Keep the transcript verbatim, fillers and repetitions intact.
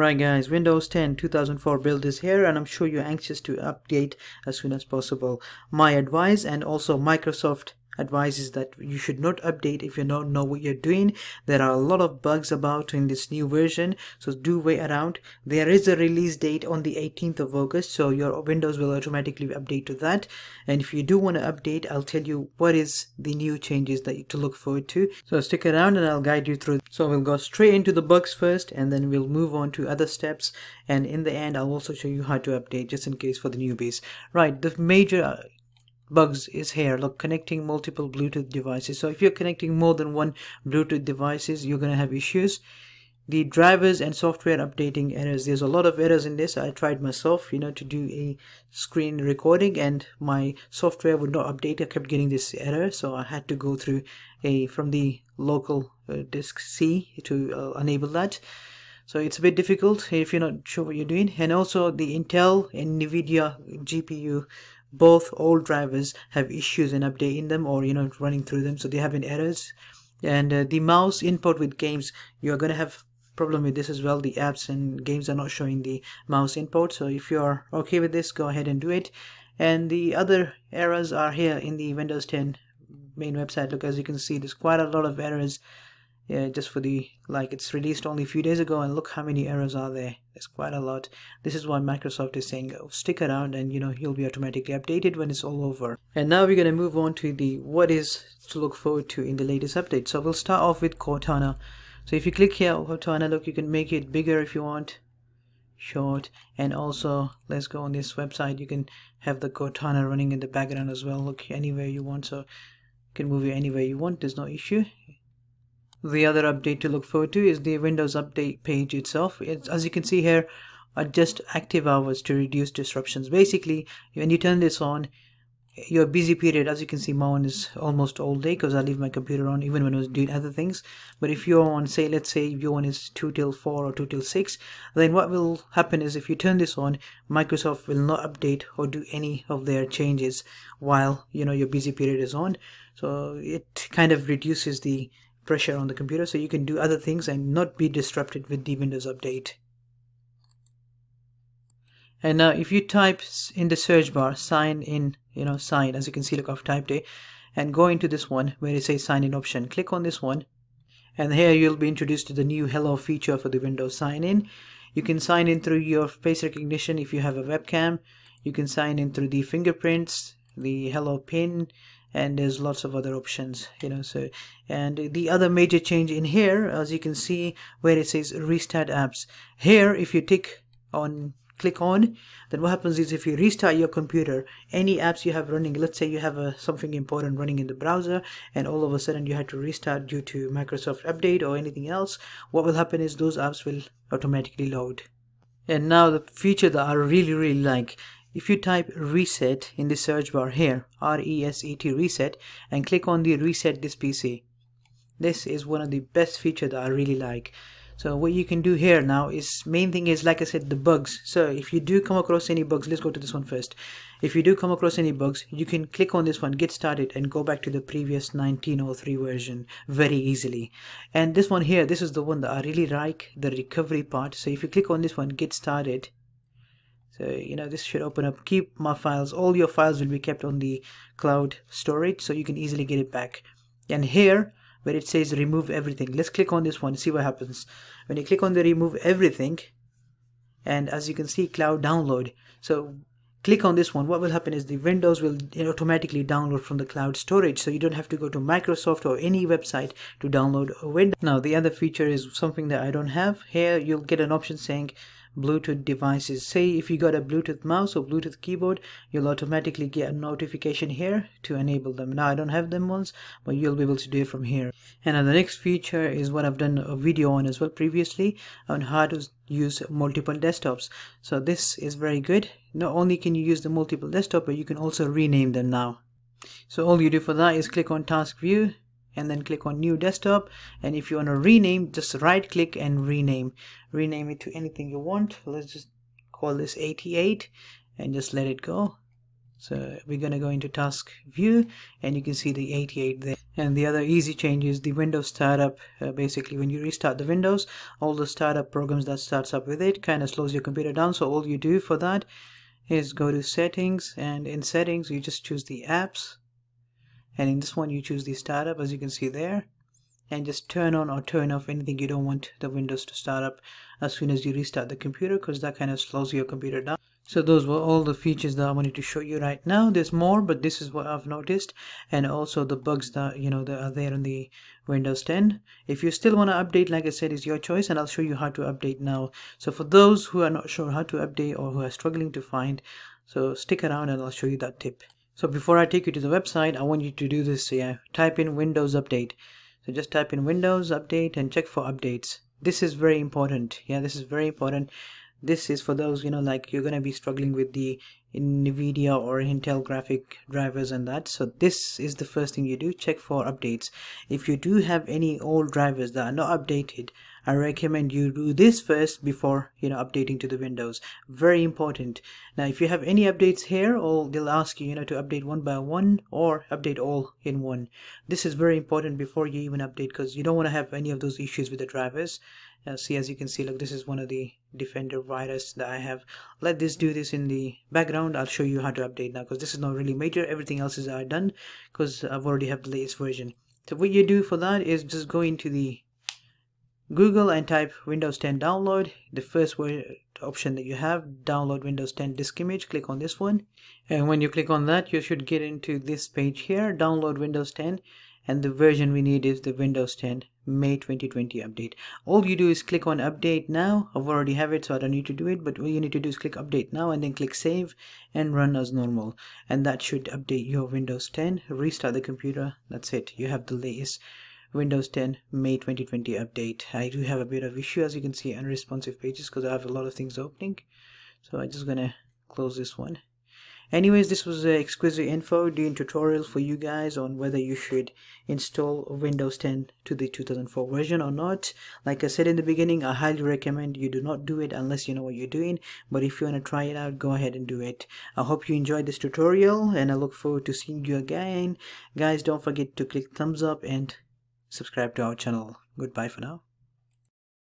Right guys, Windows ten two thousand four build is here and I'm sure you're anxious to update as soon as possible. My advice, and also Microsoft advises, that you should not update if you don't know what you're doing. There are a lot of bugs about in this new version, so do wait around. There is a release date on the eighteenth of August, so your Windows will automatically update to that. And if you do want to update, I'll tell you what is the new changes that you to look forward to. So stick around and I'll guide you through. So we'll go straight into the bugs first, and then we'll move on to other steps. And in the end, I'll also show you how to update, just in case for the newbies. Right, the major bugs is here. Look, connecting multiple Bluetooth devices. So if you're connecting more than one Bluetooth devices, you're going to have issues. The drivers and software updating errors. There's a lot of errors in this. I tried myself, you know, to do a screen recording and my software would not update. I kept getting this error. So I had to go through a from the local uh, disk C to uh, enable that. So it's a bit difficult if you're not sure what you're doing. And also the Intel and Nvidia G P U, both old drivers have issues in updating them or, you know, running through them, so they have errors. And uh, the mouse input with games, you're going to have problem with this as well. The apps and games are not showing the mouse input, so if you're okay with this, go ahead and do it. And the other errors are here in the Windows ten main website. Look, as you can see, there's quite a lot of errors. Yeah, just for the, like, it's released only a few days ago and look how many errors are there. There's quite a lot. This is why Microsoft is saying, oh, stick around and, you know, you'll be automatically updated when it's all over. And now we're going to move on to the what is to look forward to in the latest update. So we'll start off with Cortana. So if you click here, Cortana, look, you can make it bigger if you want, short, and also let's go on this website. You can have the Cortana running in the background as well. Look, anywhere you want, so you can move it anywhere you want. There's no issue. The other update to look forward to is the Windows update page itself. It's, as you can see here, adjust active hours to reduce disruptions. Basically, when you turn this on, your busy period, as you can see, mine is almost all day because I leave my computer on even when I was doing other things. But if you're on, say, let's say your one is two till four or two till six, then what will happen is if you turn this on, Microsoft will not update or do any of their changes while, you know, your busy period is on. So it kind of reduces the pressure on the computer, so you can do other things and not be disrupted with the Windows update. And now if you type in the search bar sign in, you know, sign, as you can see, look, I've typed it, and go into this one where it says sign in option, click on this one, and here you'll be introduced to the new hello feature for the Windows sign in. You can sign in through your face recognition if you have a webcam. You can sign in through the fingerprints, the hello pin, and there's lots of other options, you know. So, and the other major change in here, as you can see where it says restart apps, here if you tick on click on, then what happens is if you restart your computer, any apps you have running, let's say you have a, something important running in the browser and all of a sudden you had to restart due to Microsoft update or anything else, what will happen is those apps will automatically load. And now the feature that I really really like, if you type reset in the search bar here, R E S E T, reset, and click on the reset this P C. This is one of the best features that I really like. So what you can do here now is, main thing is, like I said, the bugs. So if you do come across any bugs, let's go to this one first. If you do come across any bugs, you can click on this one, get started, and go back to the previous nineteen oh three version very easily. And this one here, this is the one that I really like, the recovery part. So if you click on this one, get started, so, you know, this should open up, keep my files. All your files will be kept on the cloud storage, so you can easily get it back. And here where it says remove everything, let's click on this one, see what happens. When you click on the remove everything, and as you can see, cloud download. So click on this one, what will happen is the Windows will automatically download from the cloud storage, so you don't have to go to Microsoft or any website to download a Windows. Now the other feature is something that I don't have. Here you'll get an option saying Bluetooth devices. Say if you got a Bluetooth mouse or Bluetooth keyboard, you'll automatically get a notification here to enable them. Now I don't have them ones, but you'll be able to do it from here. And now the next feature is what I've done a video on as well previously, on how to use multiple desktops. So this is very good. Not only can you use the multiple desktop, but you can also rename them now. So all you do for that is click on task view and then click on new desktop, and if you want to rename, just right click and rename rename it to anything you want. Let's just call this eighty-eight and just let it go. So we're going to go into task view and you can see the eighty-eight there. And the other easy change is the Windows startup. Uh, basically, when you restart the Windows, all the startup programs that starts up with it kind of slows your computer down. So all you do for that is go to settings, and in settings you just choose the apps, and in this one you choose the startup, as you can see there, and just turn on or turn off anything you don't want the Windows to start up as soon as you restart the computer, because that kind of slows your computer down. So those were all the features that I wanted to show you right now. There's more, but this is what I've noticed, and also the bugs that you know that are there on the Windows ten. If you still want to update, like I said, is your choice, and I'll show you how to update now. So for those who are not sure how to update or who are struggling to find, so stick around and I'll show you that tip. So before I take you to the website, I want you to do this here. Type in Windows update. So just type in Windows update and check for updates. This is very important. Yeah, this is very important. This is for those, you know, like you're going to be struggling with the Nvidia or Intel graphic drivers and that. So this is the first thing you do, check for updates. If you do have any old drivers that are not updated, I recommend you do this first before, you know, updating to the Windows. Very important. Now, if you have any updates here, or they'll ask you, you know, to update one by one or update all in one. This is very important before you even update, because you don't want to have any of those issues with the drivers. Uh, see, as you can see, look, this is one of the Defender virus that I have. Let this do this in the background. I'll show you how to update now, because this is not really major. Everything else is uh, done, because I've already have the latest version. So what you do for that is just go into the Google and type Windows ten download. The first word option that you have, download Windows ten disk image. Click on this one, and when you click on that, you should get into this page here, download Windows ten. And the version we need is the Windows ten May twenty twenty update. All you do is click on update now. I've already have it, so I don't need to do it, but what you need to do is click update now and then click save and run as normal, and that should update your Windows ten. Restart the computer. That's it. You have the latest Windows ten May twenty twenty update. I do have a bit of issue, as you can see, unresponsive pages, because I have a lot of things opening. So I'm just gonna close this one. Anyways, this was an XQUIZIT info doing tutorial for you guys on whether you should install Windows ten to the two thousand four version or not. Like I said in the beginning, I highly recommend you do not do it unless you know what you're doing. But if you want to try it out, go ahead and do it. I hope you enjoyed this tutorial, and I look forward to seeing you again. Guys, don't forget to click thumbs up and subscribe to our channel. Goodbye for now.